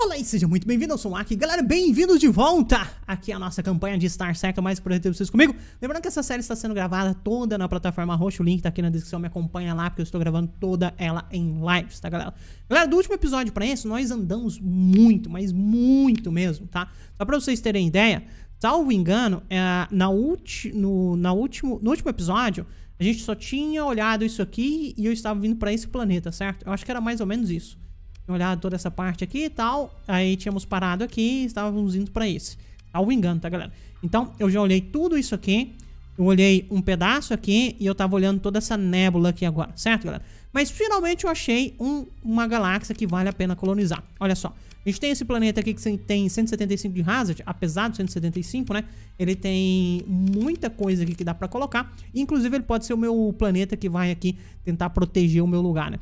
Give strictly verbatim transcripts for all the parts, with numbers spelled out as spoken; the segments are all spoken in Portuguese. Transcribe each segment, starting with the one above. Olá e seja muito bem-vindo, eu sou o Aki. Galera, bem-vindos de volta aqui à nossa campanha de Star Sector, mais prazer ter vocês comigo. Lembrando que essa série está sendo gravada toda na plataforma roxa, o link tá aqui na descrição, me acompanha lá, porque eu estou gravando toda ela em lives, tá, galera? Galera, do último episódio pra esse, nós andamos muito, mas muito mesmo, tá? Só pra vocês terem ideia, salvo engano, é, na ulti, no, na último, no último episódio, a gente só tinha olhado isso aqui e eu estava vindo pra esse planeta, certo? Eu acho que era mais ou menos isso. Olhar toda essa parte aqui e tal. Aí tínhamos parado aqui e estávamos indo pra esse. Salvo engano, tá, galera? Então, eu já olhei tudo isso aqui. Eu olhei um pedaço aqui e eu tava olhando toda essa nébula aqui agora, certo, galera? Mas finalmente eu achei um, uma galáxia que vale a pena colonizar. Olha só, a gente tem esse planeta aqui que tem cento e setenta e cinco de hazard. Apesar do cento e setenta e cinco, né? Ele tem muita coisa aqui que dá pra colocar. Inclusive ele pode ser o meu planeta que vai aqui tentar proteger o meu lugar, né?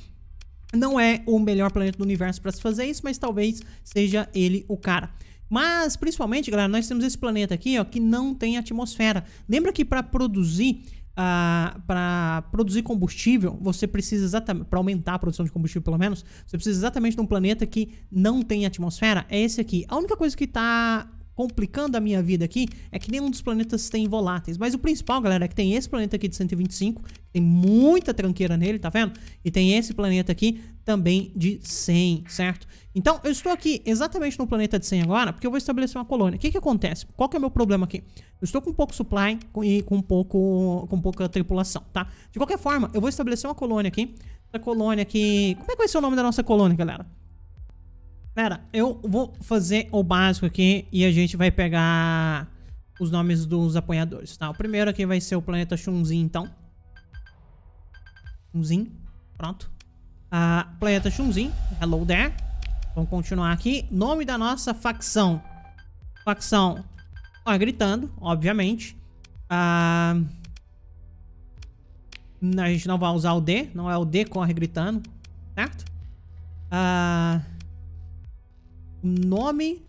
Não é o melhor planeta do universo para se fazer isso, mas talvez seja ele o cara. Mas, principalmente, galera, nós temos esse planeta aqui, ó, que não tem atmosfera. Lembra que para produzir, uh, para produzir combustível, você precisa exatamente, para aumentar a produção de combustível, pelo menos, você precisa exatamente de um planeta que não tem atmosfera. É esse aqui. A única coisa que tá complicando a minha vida aqui é que nenhum dos planetas tem voláteis. Mas o principal, galera, é que tem esse planeta aqui de cento e vinte e cinco, tem muita tranqueira nele, tá vendo? E tem esse planeta aqui também de cem, certo? Então, eu estou aqui exatamente no planeta de cem agora, porque eu vou estabelecer uma colônia. O que que acontece? Qual que é o meu problema aqui? Eu estou com pouco supply e com, pouco, com pouca tripulação, tá? De qualquer forma, eu vou estabelecer uma colônia aqui. Essa colônia aqui... Como é que vai ser o nome da nossa colônia, galera? Galera, eu vou fazer o básico aqui e a gente vai pegar os nomes dos apoiadores, tá? O primeiro aqui vai ser o planeta Xunzin, então. Xunzin, pronto. Ah, planeta Xunzin, hello there. Vamos continuar aqui. Nome da nossa facção. Facção Corre Gritando, obviamente. Ah, a gente não vai usar o D, não é o D Corre Gritando, certo? Ah... Nome.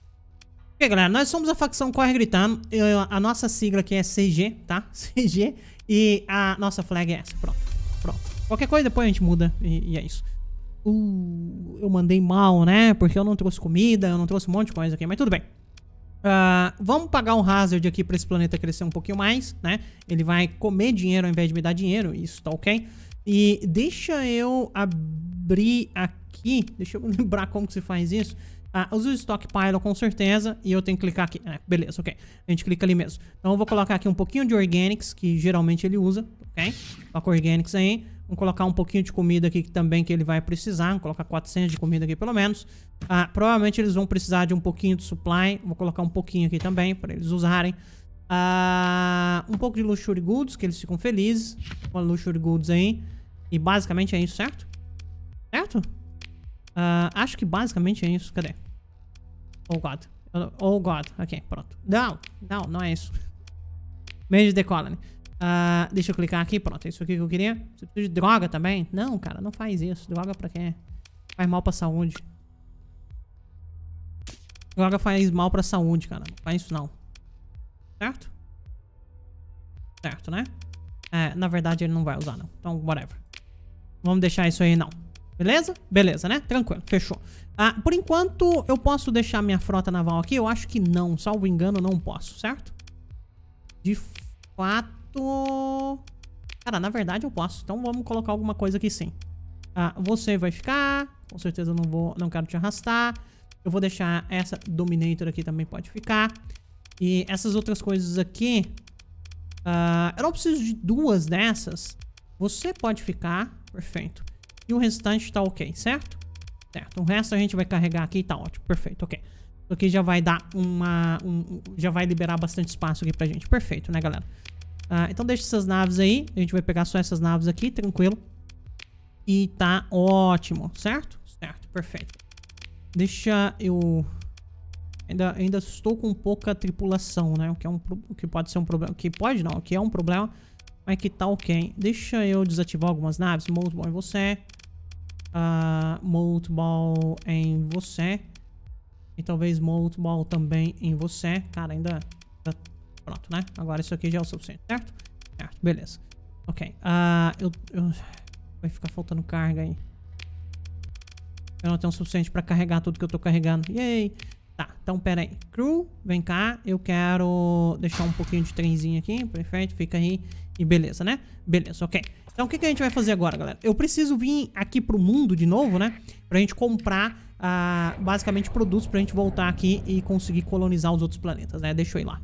Ok, galera, nós somos a facção Corre Gritando. Eu, a nossa sigla aqui é C G, tá? C G. E a nossa flag é essa. Pronto, pronto. Qualquer coisa depois a gente muda e, e é isso. Uh, eu mandei mal, né? Porque eu não trouxe comida, eu não trouxe um monte de coisa aqui, mas tudo bem. Uh, vamos pagar um hazard aqui pra esse planeta crescer um pouquinho mais, né? Ele vai comer dinheiro ao invés de me dar dinheiro. Isso tá ok. E deixa eu abrir aqui. Deixa eu lembrar como que se faz isso. Ah, uso o stockpile com certeza. E eu tenho que clicar aqui, é, beleza, ok. A gente clica ali mesmo. Então eu vou colocar aqui um pouquinho de organics, que geralmente ele usa, ok. Coloca organics aí. Vamos colocar um pouquinho de comida aqui que também que ele vai precisar. Vamos colocar quatrocentos de comida aqui pelo menos. ah, Provavelmente eles vão precisar de um pouquinho de supply. Vou colocar um pouquinho aqui também para eles usarem. ah, Um pouco de luxury goods, que eles ficam felizes. Uma luxury goods aí. E basicamente é isso, certo? Certo? Uh, acho que basicamente é isso. Cadê? Oh, God. Oh, God. Ok, pronto. Não, não, não é isso. Made the colony. Uh, deixa eu clicar aqui. Pronto, é isso aqui que eu queria. Você precisa de droga também? Não, cara, não faz isso. Droga pra quê? Faz mal pra saúde. Droga faz mal pra saúde, cara. Não faz isso, não. Certo? Certo, né? É, na verdade, ele não vai usar, não. Então, whatever. Vamos deixar isso aí, não. Beleza? Beleza, né? Tranquilo, fechou. Ah, por enquanto, eu posso deixar minha frota naval aqui? Eu acho que não, salvo engano, não posso, certo? De fato... Cara, na verdade eu posso, então vamos colocar alguma coisa aqui sim. Ah, você vai ficar, com certeza eu não vou, não quero te arrastar. Eu vou deixar essa Dominator aqui também pode ficar. E essas outras coisas aqui... Ah, eu não preciso de duas dessas. Você pode ficar, perfeito. E o restante tá ok, certo? Certo, o resto a gente vai carregar aqui e tá ótimo, perfeito, ok. Isso aqui já vai dar uma... Um, já vai liberar bastante espaço aqui pra gente, perfeito, né, galera? Ah, então deixa essas naves aí, a gente vai pegar só essas naves aqui, tranquilo. E tá ótimo, certo? Certo, perfeito. Deixa eu... Ainda, ainda estou com pouca tripulação, né? O que, é um, o que pode ser um problema... O que pode não, o que é um problema... Mas que tá ok. Deixa eu desativar algumas naves. Multiball em você. Uh, Multiball em você. E talvez Multiball também em você. Cara, ainda... Pronto, né? Agora isso aqui já é o suficiente, certo? Certo, beleza. Ok. Uh, eu, eu... Vai ficar faltando carga aí. Eu não tenho o suficiente pra carregar tudo que eu tô carregando. Yay! Tá, então pera aí. Crew, vem cá. Eu quero deixar um pouquinho de trenzinho aqui. Perfeito, fica aí. E beleza, né? Beleza, ok. Então o que, que a gente vai fazer agora, galera? Eu preciso vir aqui pro mundo de novo, né? Pra gente comprar, ah, basicamente, produtos pra gente voltar aqui e conseguir colonizar os outros planetas, né? Deixa eu ir lá.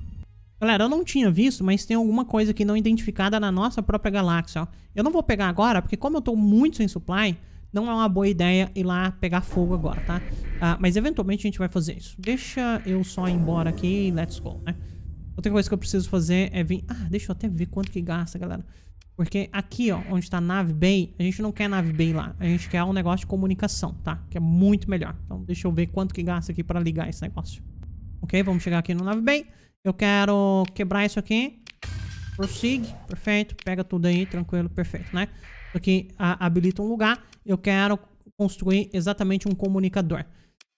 Galera, eu não tinha visto, mas tem alguma coisa aqui não identificada na nossa própria galáxia, ó. Eu não vou pegar agora, porque como eu tô muito sem supply, não é uma boa ideia ir lá pegar fogo agora, tá? Ah, mas eventualmente a gente vai fazer isso. Deixa eu só ir embora aqui e let's go, né? Outra coisa que eu preciso fazer é vir... Ah, deixa eu até ver quanto que gasta, galera. Porque aqui, ó, onde tá Nave Bay, a gente não quer Nave Bay lá. A gente quer um negócio de comunicação, tá? Que é muito melhor. Então deixa eu ver quanto que gasta aqui pra ligar esse negócio. Ok, vamos chegar aqui no Nave Bay. Eu quero quebrar isso aqui. Prossigue. Perfeito. Pega tudo aí. Tranquilo. Perfeito, né? Isso aqui a, habilita um lugar. Eu quero construir exatamente um comunicador.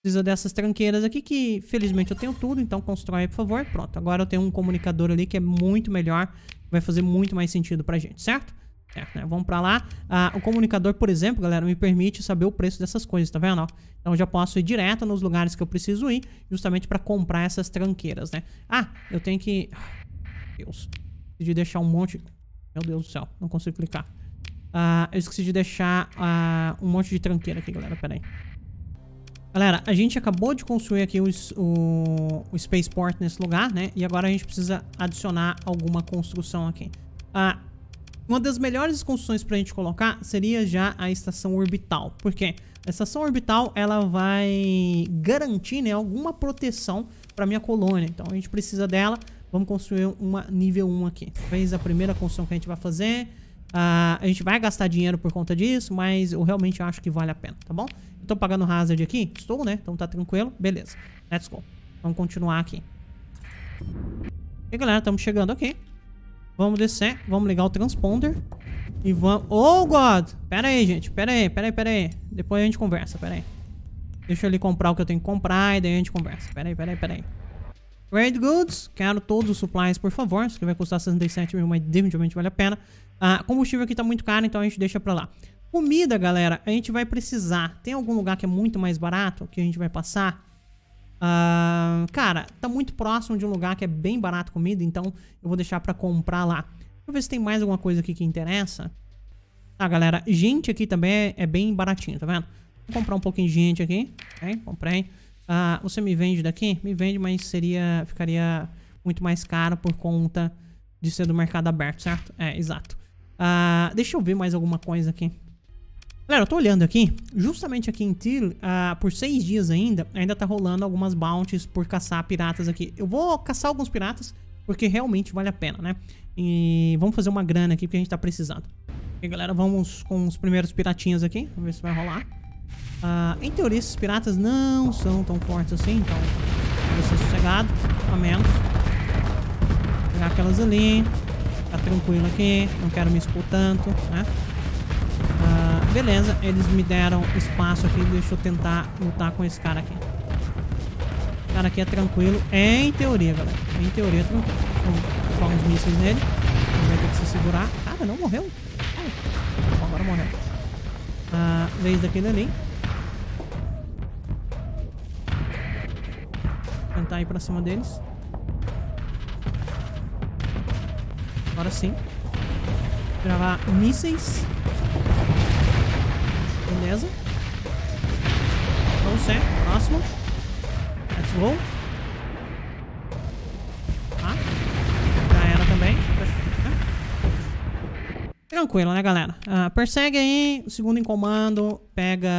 Precisa dessas tranqueiras aqui que, felizmente, eu tenho tudo. Então, constrói aí, por favor. Pronto. Agora eu tenho um comunicador ali que é muito melhor. Vai fazer muito mais sentido pra gente, certo? Certo, né? Vamos pra lá. Ah, o comunicador, por exemplo, galera, me permite saber o preço dessas coisas, tá vendo? Ó? Então eu já posso ir direto nos lugares que eu preciso ir, justamente pra comprar essas tranqueiras, né? Ah, eu tenho que... Meu Deus. Esqueci de deixar um monte... Meu Deus do céu, não consigo clicar. Ah, eu esqueci de deixar ah, um monte de tranqueira aqui, galera, pera aí. Galera, a gente acabou de construir aqui o, o, o Spaceport nesse lugar, né? E agora a gente precisa adicionar alguma construção aqui. Ah... Uma das melhores construções pra gente colocar seria já a estação orbital. Por quê? A estação orbital, ela vai garantir, né, alguma proteção pra minha colônia. Então, a gente precisa dela. Vamos construir uma nível um aqui. Talvez a primeira construção que a gente vai fazer. Uh, a gente vai gastar dinheiro por conta disso, mas eu realmente acho que vale a pena, tá bom? Eu tô pagando hazard aqui? Estou, né? Então tá tranquilo. Beleza. Let's go. Vamos continuar aqui. E, galera, estamos chegando aqui. Vamos descer, vamos ligar o transponder. E vamos... Oh, God! Pera aí, gente, pera aí, pera aí, pera aí. Depois a gente conversa, pera aí. Deixa eu ali comprar o que eu tenho que comprar e daí a gente conversa. Pera aí, pera aí, pera aí. Trade goods, quero todos os supplies, por favor. Isso aqui vai custar sessenta e sete mil, mas definitivamente vale a pena. Ah, combustível aqui tá muito caro, então a gente deixa pra lá. Comida, galera, a gente vai precisar. Tem algum lugar que é muito mais barato que a gente vai passar? Uh, cara, tá muito próximo de um lugar que é bem barato comida, então eu vou deixar pra comprar lá. Deixa eu ver se tem mais alguma coisa aqui que interessa. Tá, galera, gente aqui também é bem baratinho, tá vendo? Vou comprar um pouquinho de gente aqui, ok? Comprei. Uh, você me vende daqui? Me vende, mas seria, ficaria muito mais caro por conta de ser do mercado aberto, certo? É, exato. Uh, deixa eu ver mais alguma coisa aqui. Galera, eu tô olhando aqui, justamente aqui em Tyr, uh, por seis dias ainda, ainda tá rolando algumas bounties por caçar piratas aqui. Eu vou caçar alguns piratas, porque realmente vale a pena, né? E vamos fazer uma grana aqui, porque a gente tá precisando. E galera, vamos com os primeiros piratinhas aqui, vamos ver se vai rolar. Uh, em teoria, esses piratas não são tão fortes assim, então vou ser sossegado, a menos. Vou pegar aquelas ali, tá tranquilo aqui, não quero me expor tanto, né? Beleza, eles me deram espaço aqui. Deixa eu tentar lutar com esse cara aqui. O cara aqui é tranquilo. É em teoria, galera. É em teoria, é tranquilo. Vamos colocar uns mísseis nele. Ele vai ter que se segurar. Cara, não morreu. Ai, agora morreu. Ah, vez daquele ali. Vou tentar ir pra cima deles. Agora sim. Gravar mísseis. Beleza. Vamos ser. Próximo. Let's go. Tá. Já era também. Tranquilo, né, galera? Ah, persegue aí. O segundo em comando. Pega.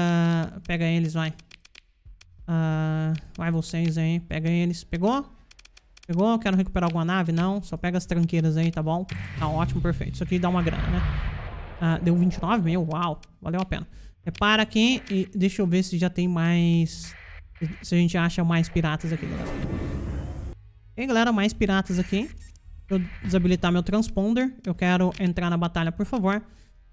Pega eles, vai. Ah, vai vocês aí. Pega eles. Pegou? Pegou? Quero recuperar alguma nave? Não. Só pega as tranqueiras aí, tá bom? Tá ótimo, perfeito. Isso aqui dá uma grana, né? Ah, deu vinte e nove mil. Uau. Valeu a pena. Repara aqui e deixa eu ver se já tem mais... Se a gente acha mais piratas aqui, galera. E galera, mais piratas aqui. Deixa eu desabilitar meu transponder. Eu quero entrar na batalha, por favor.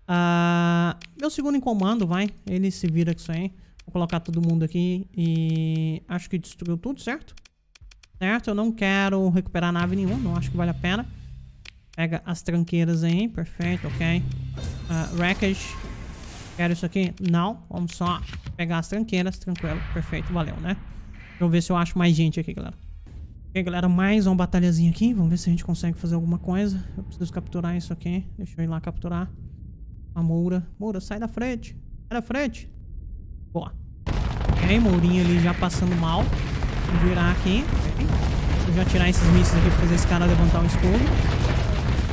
Uh, meu segundo em comando, vai. Ele se vira com isso aí. Vou colocar todo mundo aqui e... Acho que destruiu tudo, certo? Certo, eu não quero recuperar nave nenhuma. Não acho que vale a pena. Pega as tranqueiras aí. Perfeito, ok. Uh, wreckage... Quero isso aqui? Não. Vamos só pegar as tranqueiras, tranquilo, perfeito, valeu, né? Deixa eu ver se eu acho mais gente aqui, galera. Ok, galera, mais uma batalhazinha aqui. Vamos ver se a gente consegue fazer alguma coisa. Eu preciso capturar isso aqui. Deixa eu ir lá capturar a Moura. Moura, sai da frente. Sai da frente. Boa. Ok, Mourinho ali já passando mal. Vou virar aqui. Okay. Vou já tirar esses mísseis aqui pra fazer esse cara levantar o escudo.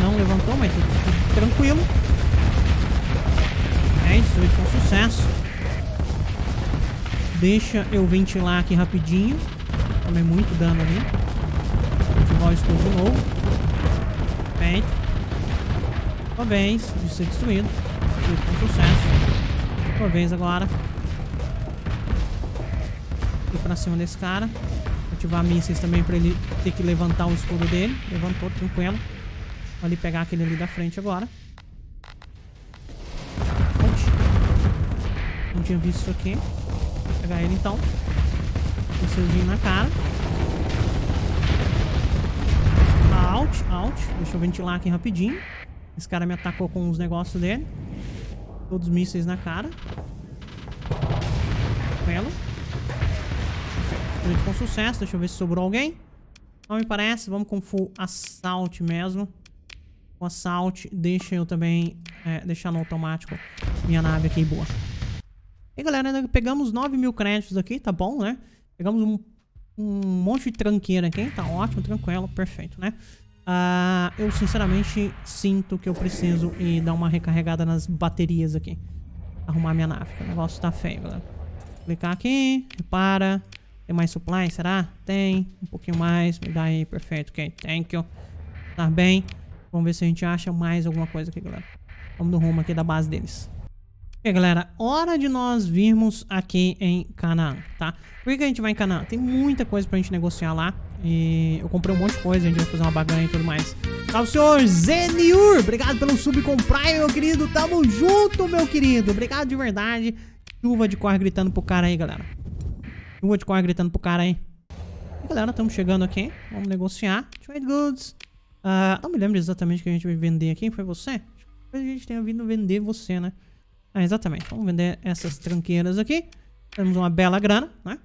Não levantou, mas tudo tranquilo. É isso, com sucesso. Deixa eu ventilar aqui rapidinho. Tomei muito dano ali. Ativar o escudo de novo. Perfeito. Uma vez de ser destruído. Tudo com sucesso. Uma vez agora. E pra cima desse cara. Ativar mísseis também pra ele ter que levantar o escudo dele. Levantou, tranquilo. Vou ali pegar aquele ali da frente agora. Não tinha visto isso aqui. Vou pegar ele então. Mísselzinho na cara. Out, out. Deixa eu ventilar aqui rapidinho. Esse cara me atacou com os negócios dele. Todos os mísseis na cara. Tranquilo. Com sucesso. Deixa eu ver se sobrou alguém. Não me parece. Vamos com full assault mesmo. O assault. Deixa eu também é, deixar no automático minha nave aqui. Boa. E galera, pegamos nove mil créditos aqui. Tá bom, né? Pegamos um, um monte de tranqueira aqui, tá ótimo, tranquilo, perfeito, né? Ah, eu sinceramente sinto que eu preciso ir dar uma recarregada nas baterias aqui. Arrumar minha nave, o negócio tá feio, galera. Clicar aqui, repara. Tem mais supply, será? Tem, um pouquinho mais, me dá aí, perfeito, ok, thank you. Tá bem, vamos ver se a gente acha mais alguma coisa aqui, galera. Vamos no rumo aqui da base deles. E galera, hora de nós virmos aqui em Canaã, tá? Por que, que a gente vai em Canaã? Tem muita coisa pra gente negociar lá. E eu comprei um monte de coisa, a gente vai fazer uma baganha e tudo mais. Salve, senhor Zeniur! Obrigado pelo sub com Prime, meu querido. Tamo junto, meu querido. Obrigado de verdade. Chuva de corre gritando pro cara aí, galera. Chuva de corre gritando pro cara aí. E galera, estamos chegando aqui. Vamos negociar. Trade goods. Uh, não me lembro exatamente o que a gente vai vender aqui. Foi você? Talvez a gente tenha vindo vender você, né? Ah, exatamente, vamos vender essas tranqueiras aqui. Temos uma bela grana, né?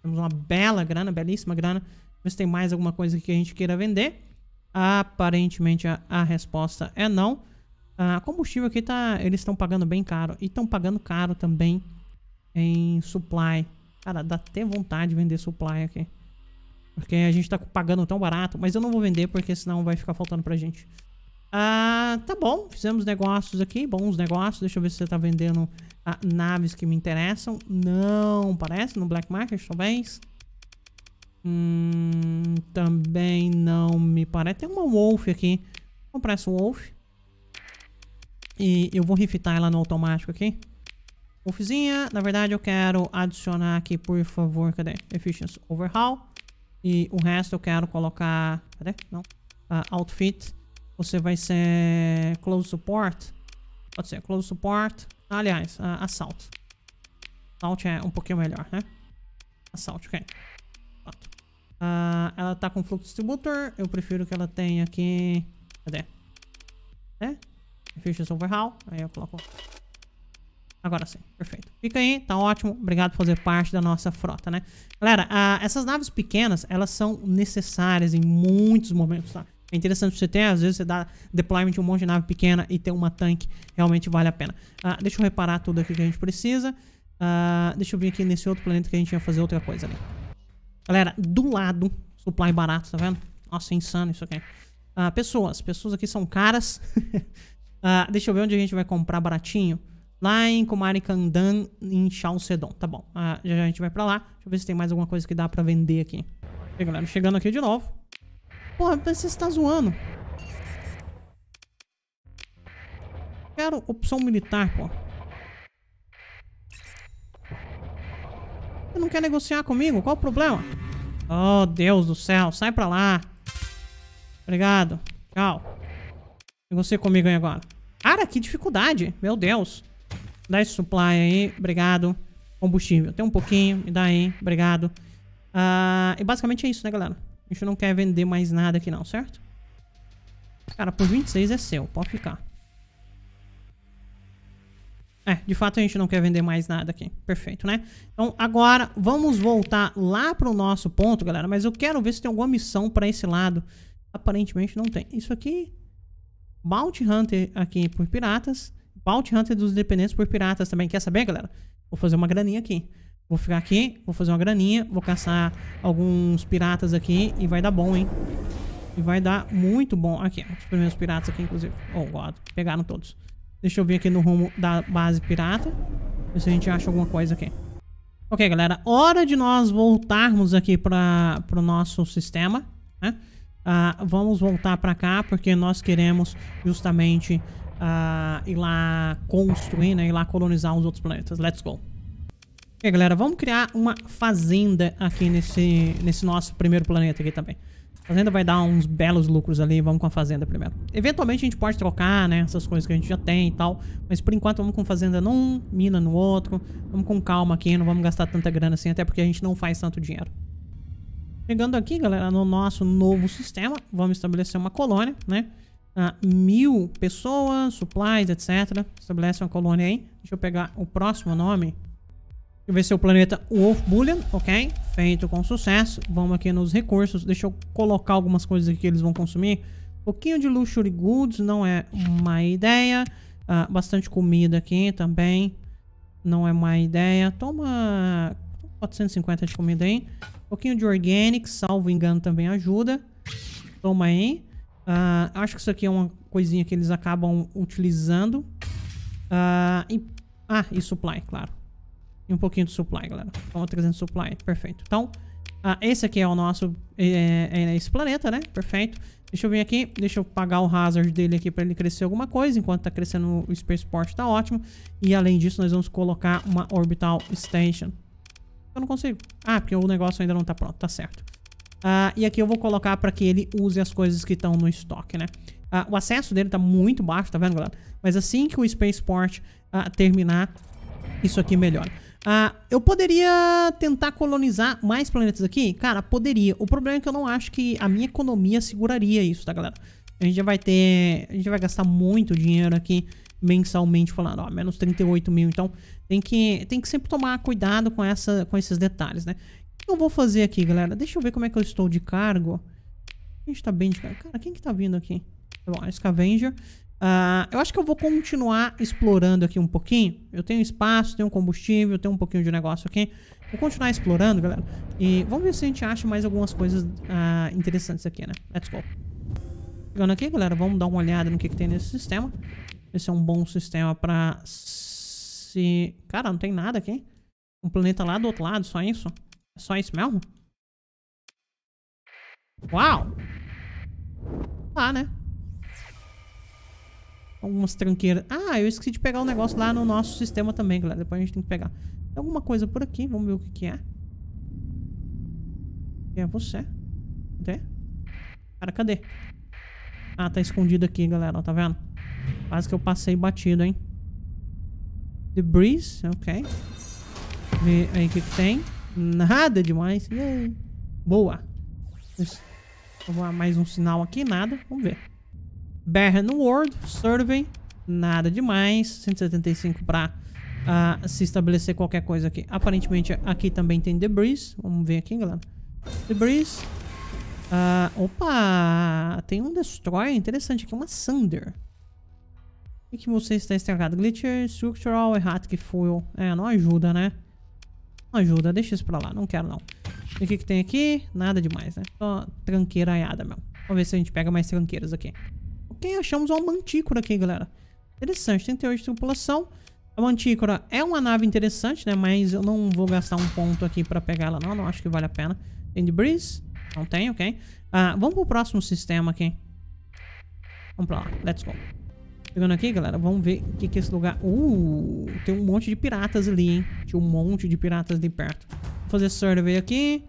Temos uma bela grana, belíssima grana. Vamos ver se tem mais alguma coisa aqui que a gente queira vender. Aparentemente a, a resposta é não. Ah, combustível aqui tá, eles estão pagando bem caro. E estão pagando caro também em supply. Cara, dá até vontade de vender supply aqui, porque a gente tá pagando tão barato. Mas eu não vou vender porque senão vai ficar faltando pra gente. Ah, tá bom, fizemos negócios aqui, bons negócios. Deixa eu ver se você tá vendendo ah, naves que me interessam. Não, parece, no Black Market, talvez. Hum, também não me parece. Tem uma Wolf aqui, vou comprar essa Wolf. E eu vou refitar ela no automático aqui. Wolfzinha, na verdade eu quero adicionar aqui, por favor, cadê? Efficiency Overhaul. E o resto eu quero colocar, cadê? Não, ah, Outfit. Você vai ser Close Support. Pode ser Close Support. Aliás, uh, Assault. Assault é um pouquinho melhor, né? Assault, ok. Uh, ela tá com Fluxo Distributor. Eu prefiro que ela tenha aqui... Cadê? Cadê? Fichas Overhaul. Aí eu coloco... Agora sim, perfeito. Fica aí, tá ótimo. Obrigado por fazer parte da nossa frota, né? Galera, uh, essas naves pequenas, elas são necessárias em muitos momentos, tá? É interessante você ter, às vezes você dá deployment de um monte de nave pequena e ter uma tanque, realmente vale a pena. Ah, deixa eu reparar tudo aqui que a gente precisa. Ah, deixa eu vir aqui nesse outro planeta que a gente ia fazer outra coisa ali. Galera, do lado, supply barato, tá vendo? Nossa, é insano isso aqui. Ah, pessoas, pessoas aqui são caras. Ah, deixa eu ver onde a gente vai comprar baratinho. Lá em Kumarikandan, em Shao Sedon, tá bom. Ah, já, já a gente vai pra lá. Deixa eu ver se tem mais alguma coisa que dá pra vender aqui. E galera, chegando aqui de novo. Porra, você está zoando. Quero opção militar, pô. Você não quer negociar comigo? Qual o problema? Oh, Deus do céu. Sai pra lá. Obrigado. Tchau. Negocia comigo aí agora. Cara, que dificuldade. Meu Deus. Dá esse supply aí. Obrigado. Combustível. Tem um pouquinho. Me dá aí. Obrigado. Ah, e basicamente é isso, né, galera? A gente não quer vender mais nada aqui não, certo? Cara, por vinte e seis é seu, pode ficar. É, de fato a gente não quer vender mais nada aqui. Perfeito, né? Então agora vamos voltar lá pro nosso ponto, galera. Mas eu quero ver se tem alguma missão pra esse lado. Aparentemente não tem. Isso aqui... Bounty Hunter aqui por piratas. Bounty Hunter dos dependentes por piratas também. Quer saber, galera? Vou fazer uma graninha aqui. Vou ficar aqui, vou fazer uma graninha. Vou caçar alguns piratas aqui. E vai dar bom, hein? E vai dar muito bom. Aqui, ó, os primeiros piratas aqui, inclusive. Oh, God. Pegaram todos. Deixa eu vir aqui no rumo da base pirata. Ver se a gente acha alguma coisa aqui. Ok, galera. Hora de nós voltarmos aqui para o nosso sistema, né? Uh, vamos voltar para cá porque nós queremos justamente uh, ir lá construir, né? Ir lá colonizar os outros planetas. Let's go. Ok, galera. Vamos criar uma fazenda aqui nesse, nesse nosso primeiro planeta aqui também. A fazenda vai dar uns belos lucros ali, vamos com a fazenda primeiro. Eventualmente a gente pode trocar, né, essas coisas que a gente já tem e tal. Mas por enquanto vamos com fazenda num, mina no outro. Vamos com calma aqui, não vamos gastar tanta grana assim, até porque a gente não faz tanto dinheiro. Chegando aqui, galera, no nosso novo sistema, vamos estabelecer uma colônia, né. Ah, mil pessoas, supplies, etcétera. Estabelece uma colônia aí. Deixa eu pegar o próximo nome. Deixa eu ver se é o planeta Wolf Bullion, ok? Feito com sucesso. Vamos aqui nos recursos. Deixa eu colocar algumas coisas aqui que eles vão consumir. Um pouquinho de luxury goods, não é má ideia. Uh, bastante comida aqui também. Não é má ideia. Toma quatrocentos e cinquenta de comida aí. Um pouquinho de organic, salvo engano, também ajuda. Toma aí. Uh, acho que isso aqui é uma coisinha que eles acabam utilizando. Uh, e... Ah, e supply, claro. E um pouquinho de supply, galera. Toma trezentos supply, perfeito. Então, ah, esse aqui é o nosso... É, é esse planeta, né? Perfeito. Deixa eu vir aqui. Deixa eu pagar o hazard dele aqui pra ele crescer alguma coisa. Enquanto tá crescendo o spaceport, tá ótimo. E além disso, nós vamos colocar uma orbital station. Eu não consigo. Ah, porque o negócio ainda não tá pronto. Tá certo. Ah, e aqui eu vou colocar pra que ele use as coisas que estão no estoque, né? Ah, o acesso dele tá muito baixo, tá vendo, galera? Mas assim que o spaceport ah, terminar, isso aqui melhora. Uh, eu poderia tentar colonizar mais planetas aqui? Cara, poderia. O problema é que eu não acho que a minha economia seguraria isso, tá, galera? A gente já vai ter... A gente vai gastar muito dinheiro aqui mensalmente falando. Ó, menos trinta e oito mil. Então, tem que, tem que sempre tomar cuidado com, essa, com esses detalhes, né? O que eu vou fazer aqui, galera? Deixa eu ver como é que eu estou de cargo. A gente tá bem de cargo. Cara, quem que tá vindo aqui? Tá bom, Scavenger. Uh, eu acho que eu vou continuar explorando aqui um pouquinho. Eu tenho espaço, tenho combustível, tenho um pouquinho de negócio aqui. Vou continuar explorando, galera. E vamos ver se a gente acha mais algumas coisas uh, interessantes aqui, né? Let's go. Chegando aqui, galera, vamos dar uma olhada no que, que tem nesse sistema. Esse é um bom sistema pra se... Cara, não tem nada aqui. Um planeta lá do outro lado, só isso? É só isso mesmo? Uau! Ah, né? Algumas tranqueiras. Ah, eu esqueci de pegar um negócio lá no nosso sistema também, galera. Depois a gente tem que pegar. Tem alguma coisa por aqui. Vamos ver o que, que é. É você. Cadê? Cara, cadê? Ah, tá escondido aqui, galera. Ó, tá vendo? Quase que eu passei batido, hein? Debris. Ok. Vê aí o que, que tem. Nada demais. Yay. Boa. Vou mais um sinal aqui. Nada. Vamos ver. Berra no World, Survey, nada demais, cento e setenta e cinco para uh, se estabelecer qualquer coisa aqui. Aparentemente aqui também tem Debris, vamos ver aqui, galera. Debris, uh, opa, tem um Destroyer interessante aqui, uma Sunder. O que você está estragado? Glitcher, Structural, Erratic Fuel, é, não ajuda, né? Não ajuda, deixa isso pra lá, não quero não. E o que, que tem aqui? Nada demais, né? Só tranqueiraiada mesmo. Vamos ver se a gente pega mais tranqueiras aqui. Ok, achamos uma mantícora aqui, galera. Interessante, trinta e oito de tripulação. A mantícora é uma nave interessante, né? Mas eu não vou gastar um ponto aqui pra pegar ela, não. Não acho que vale a pena. Tem debris? Não tem, ok. Ah, vamos pro próximo sistema aqui. Vamos pra lá, let's go. Chegando aqui, galera, vamos ver o que que é esse lugar... Uh, tem um monte de piratas ali, hein? Tinha um monte de piratas ali perto. Vou fazer survey aqui.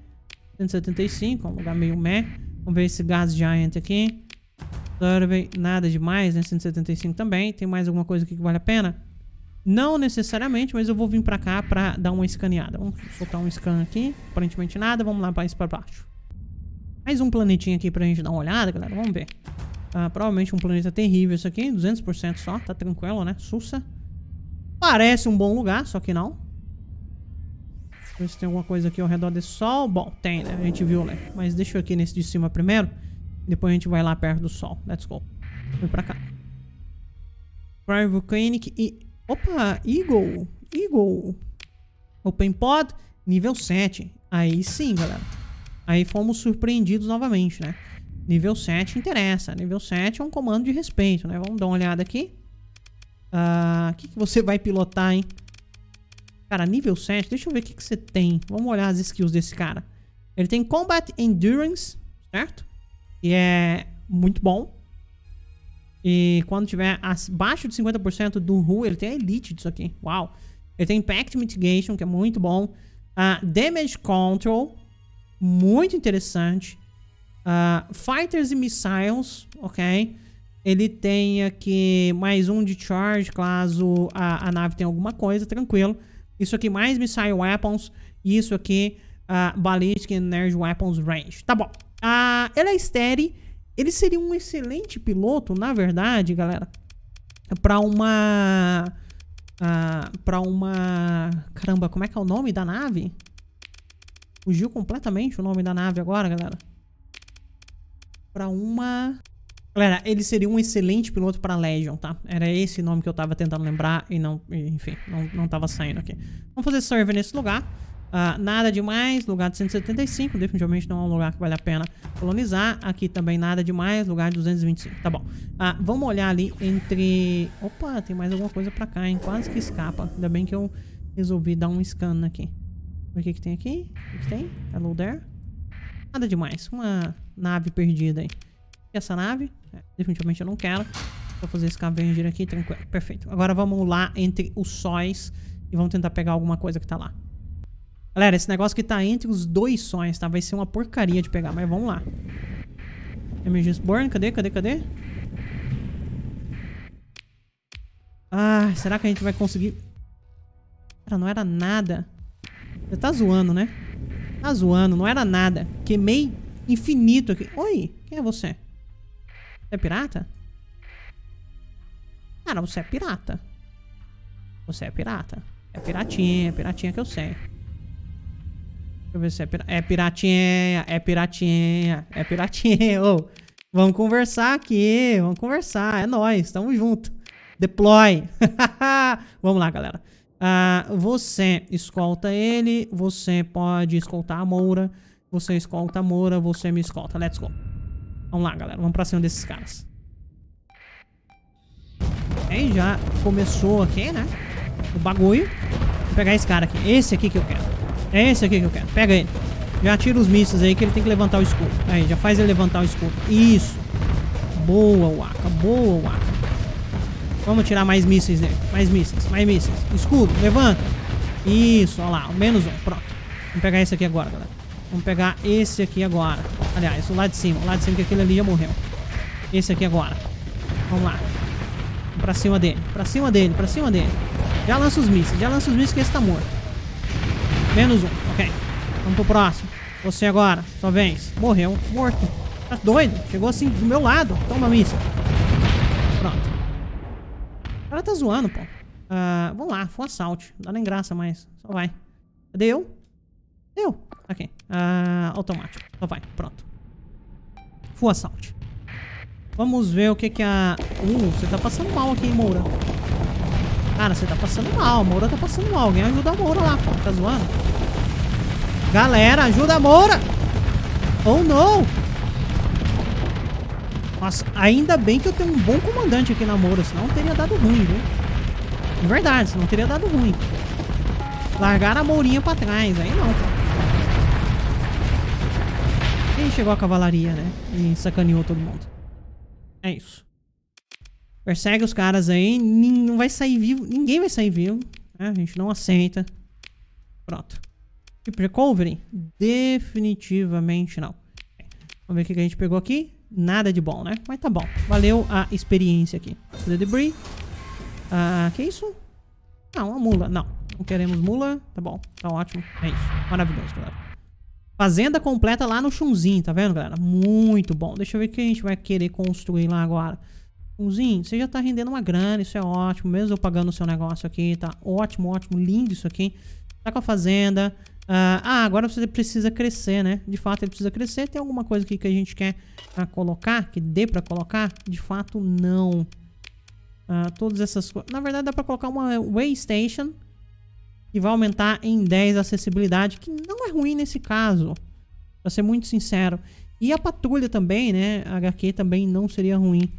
cento e setenta e cinco, é um lugar meio meh. Vamos ver esse Gas Giant aqui. Survey, nada demais, né? cento e setenta e cinco também. Tem mais alguma coisa aqui que vale a pena? Não necessariamente, mas eu vou vir pra cá pra dar uma escaneada. Vamos soltar um scan aqui. Aparentemente nada. Vamos lá pra isso pra baixo. Mais um planetinho aqui pra gente dar uma olhada, galera. Vamos ver. Ah, provavelmente um planeta terrível isso aqui. duzentos por cento só. Tá tranquilo, né? Sussa. Parece um bom lugar, só que não. Deixa eu ver se tem alguma coisa aqui ao redor desse sol. Bom, tem, né? A gente viu, né? Mas deixa eu aqui nesse de cima primeiro. Depois a gente vai lá perto do sol. Let's go. Vem pra cá. Fire Volcanic e... Opa! Eagle! Eagle! Open Pod, nível sete. Aí sim, galera. Aí fomos surpreendidos novamente, né? Nível sete interessa. Nível sete é um comando de respeito, né? Vamos dar uma olhada aqui. O uh, que, que você vai pilotar, hein? Cara, nível sete. Deixa eu ver o que, que você tem. Vamos olhar as skills desse cara. Ele tem Combat Endurance, certo? Que é muito bom. E quando tiver abaixo de cinquenta por cento do R U, ele tem a Elite disso aqui. Uau! Ele tem Impact Mitigation, que é muito bom. Uh, Damage Control. Muito interessante. Uh, Fighters e Missiles, ok. Ele tem aqui mais um de Charge, caso a, a nave tenha alguma coisa, tranquilo. Isso aqui mais Missile Weapons. Isso aqui uh, Ballistic and Energy Weapons Range. Tá bom. Uh, ele é steady. Ele seria um excelente piloto, na verdade, galera, pra uma... Uh, pra uma... Caramba, como é que é o nome da nave? Fugiu completamente o nome da nave agora, galera. Pra uma... Galera, ele seria um excelente piloto pra Legion, tá? Era esse nome que eu tava tentando lembrar e não... Enfim, não, não tava saindo aqui. Vamos fazer server nesse lugar. Uh, nada demais, lugar de cento e setenta e cinco. Definitivamente não é um lugar que vale a pena colonizar. Aqui também nada demais, lugar de duzentos e vinte e cinco, tá bom. uh, Vamos olhar ali entre... Opa, tem mais alguma coisa pra cá, hein? Quase que escapa, ainda bem que eu resolvi dar um scan aqui. O que que tem aqui? O que que tem? Hello there. Nada demais, uma nave perdida aí. E essa nave? É, definitivamente eu não quero. Vou fazer esse scavenger aqui, tranquilo, perfeito. Agora vamos lá entre os sóis e vamos tentar pegar alguma coisa que tá lá. Galera, esse negócio que tá entre os dois sonhos, tá? Vai ser uma porcaria de pegar, mas vamos lá. Emergence Burn, cadê, cadê, cadê? Ah, será que a gente vai conseguir... Cara, não era nada. Você tá zoando, né? Tá zoando, não era nada. Queimei infinito aqui. Oi, quem é você? Você é pirata? Cara, você é pirata. Você é pirata. É piratinha, é piratinha que eu sei. Deixa eu ver se é, pir é piratinha, é piratinha, é piratinha. Oh, vamos conversar aqui, vamos conversar, é nóis, tamo junto. Deploy. Vamos lá, galera. Uh, você escolta ele, você pode escoltar a Moura, você escolta a Moura, você me escolta. Let's go. Vamos lá, galera, vamos pra cima desses caras. Aí já começou aqui, né? O bagulho. Vou pegar esse cara aqui, esse aqui que eu quero. É esse aqui que eu quero. Pega ele. Já tira os mísseis aí que ele tem que levantar o escudo. Aí, já faz ele levantar o escudo. Isso. Boa, Waka. Boa, Waka. Vamos tirar mais mísseis dele. Mais mísseis. Mais mísseis. Escudo. Levanta. Isso. Olha lá. Menos um. Pronto. Vamos pegar esse aqui agora, galera. Vamos pegar esse aqui agora. Aliás, o lado de cima. O lado de cima que aquele ali já morreu. Esse aqui agora. Vamos lá. Pra cima dele. Pra cima dele. Pra cima dele. Já lança os mísseis. Já lança os mísseis que esse tá morto. Menos um, ok. Vamos pro próximo. Você agora, sua vez. Morreu, morto. Tá doido? Chegou assim do meu lado. Toma missa. Pronto. O cara tá zoando, pô. Uh, vamos lá, foi um assalto. Não dá nem graça mais. Só vai. Cadê eu? Deu. Ok. Uh, automático. Só vai. Pronto. Full assalto. Vamos ver o que que a... Uh, você tá passando mal aqui, hein, Moura. Cara, você tá passando mal. A Moura tá passando mal. Alguém ajuda a Moura lá, pô. Tá zoando? Galera, ajuda a Moura! Oh, não! Nossa, ainda bem que eu tenho um bom comandante aqui na Moura. Senão teria dado ruim, viu? De verdade, senão teria dado ruim. Largaram a Mourinha pra trás. Aí não, pô. E aí chegou a cavalaria, né? E sacaneou todo mundo. É isso. Persegue os caras aí, não vai sair vivo, ninguém vai sair vivo, né? A gente não aceita. Pronto. Tipo recovery? Definitivamente não. Vamos ver o que a gente pegou aqui. Nada de bom, né? Mas tá bom. Valeu a experiência aqui. The debris. Ah, que isso? Não, uma mula. Não, não queremos mula. Tá bom, tá ótimo. É isso. Maravilhoso, galera. Fazenda completa lá no Xunzin, tá vendo, galera? Muito bom. Deixa eu ver o que a gente vai querer construir lá agora. Xunzin, você já tá rendendo uma grana, isso é ótimo. Mesmo eu pagando o seu negócio aqui, tá ótimo, ótimo, lindo isso aqui. Tá com a fazenda. Uh, ah, agora você precisa crescer, né? De fato, ele precisa crescer. Tem alguma coisa aqui que a gente quer uh, colocar? Que dê pra colocar? De fato, não. Uh, todas essas coisas... Na verdade, dá pra colocar uma Waystation. Que vai aumentar em dez a acessibilidade. Que não é ruim nesse caso. Pra ser muito sincero. E a patrulha também, né? A agá quê também não seria ruim.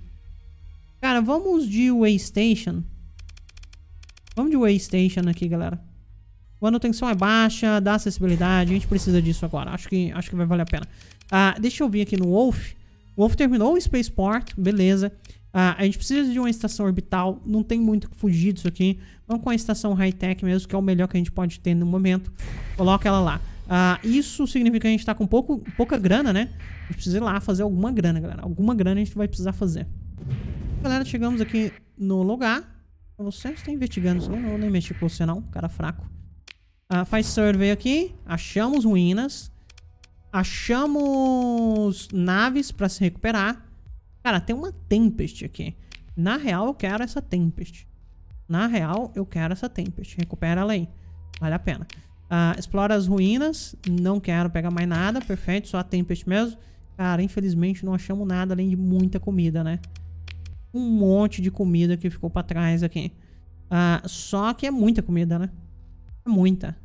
Cara, vamos de Waystation. Vamos de Waystation aqui, galera. Manutenção é baixa, dá acessibilidade. A gente precisa disso agora. Acho que, acho que vai valer a pena. Ah, deixa eu vir aqui no Wolf. O Wolf terminou o Spaceport. Beleza. Ah, a gente precisa de uma estação orbital. Não tem muito que fugir disso aqui. Vamos com a estação high-tech mesmo, que é o melhor que a gente pode ter no momento. Coloca ela lá. Ah, isso significa que a gente tá com pouco, pouca grana, né? A gente precisa ir lá fazer alguma grana, galera. Alguma grana a gente vai precisar fazer. Galera, chegamos aqui no lugar. Você está investigando isso. Eu não vou nem mexer com você, não. Cara fraco. Uh, faz survey aqui, achamos ruínas, achamos naves pra se recuperar. Cara, tem uma Tempest aqui. Na real, eu quero essa Tempest. Na real, eu quero essa Tempest. Recupera ela aí, vale a pena. Uh, explora as ruínas, não quero pegar mais nada, perfeito, só a Tempest mesmo. Cara, infelizmente não achamos nada além de muita comida, né? Um monte de comida que ficou pra trás aqui. Uh, só que é muita comida, né? Muita.